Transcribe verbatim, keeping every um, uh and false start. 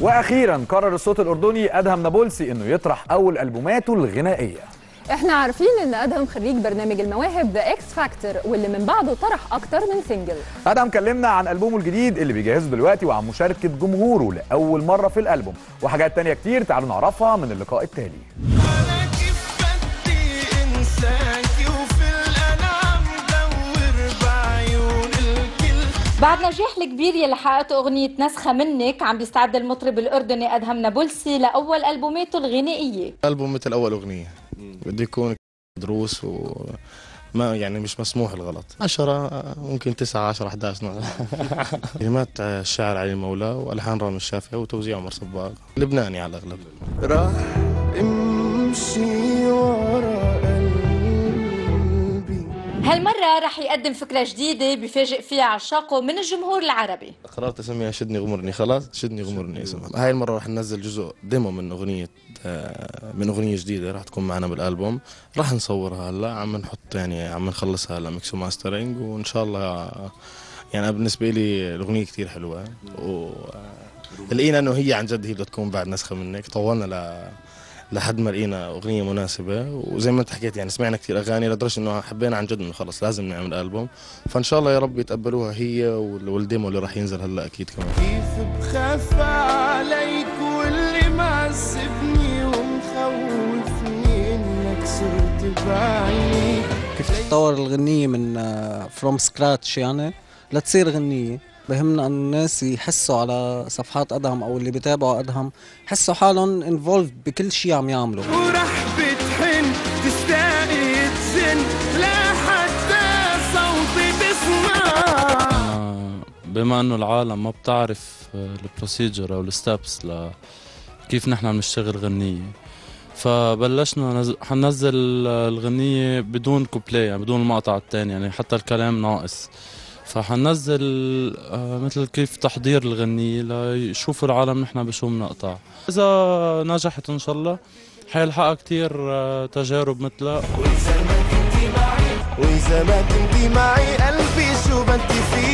واخيرا قرر الصوت الاردني ادهم نابلسي انه يطرح اول البوماته الغنائيه. احنا عارفين ان ادهم خريج برنامج المواهب ذا اكس فاكتور واللي من بعده طرح اكتر من سنجل. ادهم كلمنا عن البومه الجديد اللي بيجهزه دلوقتي وعن مشاركه جمهوره لاول مره في الالبوم وحاجات تانية كتير، تعالوا نعرفها من اللقاء التالي. بعد نجاح الكبير يلي حققته اغنيه نسخه منك، عم بيستعد المطرب الاردني ادهم نابلسي لاول البوماته الغنائيه. البوم مثل اول اغنيه بده يكون دروس وما يعني مش مسموح الغلط، عشرة ممكن تسعة عشرة احدعش نوع. كلمات الشاعر علي المولى والحان رامي الشافعي وتوزيع عمر صباغ، لبناني على الاغلب. راح امشي ورا هالمرة رح يقدم فكرة جديدة بيفاجئ فيها عشاقه من الجمهور العربي. قررت اسميها شدني غمرني، خلاص شدني غمرني اسمها. هاي المرة رح ننزل جزء ديمو من أغنية من أغنية جديدة رح تكون معنا بالألبوم، رح نصورها هلا، عم نحط يعني عم نخلصها هلا ميكس وماسترينج، وإن شاء الله يعني بالنسبة لي الأغنية كتير حلوة، ولقينا إنه هي عن جد هي بدها تكون بعد نسخة منك، طولنا ل لحد ما لقينا اغنيه مناسبه، وزي ما انت حكيت يعني سمعنا كثير اغاني لدرجه انه حبينا عن جد انه خلص لازم نعمل البوم، فان شاء الله يا رب يتقبلوها هي والديمو اللي راح ينزل هلا اكيد كمان. كيف بخاف عليك واللي معذبني ومخوفني انك صرت بعيني. كيف تطور الغنيه من فروم سكراتش يعني لتصير غنيه، بهمنا أن الناس يحسوا على صفحات أدهم أو اللي بيتابعوا أدهم يحسوا حالهم انفولد بكل شيء عم يعملوا. ورح بتحن تستاقي تزن لا حتى صوتي بسمع. بما أنه العالم ما بتعرف البروسيجر أو الستابس لكيف نحن عم نشتغل غنية، فبلشنا حننزل الغنية بدون كوبليه، يعني بدون المقطع الثاني، يعني حتى الكلام ناقص. فحننزل مثل كيف تحضير الغنية ليشوفوا العالم نحن بشو بنقطع. إذا نجحت إن شاء الله حيلحقها كتير تجارب مثلها. وإذا ما كنتي معي وإذا ما كنتي معي قلبي شو بدي فيه.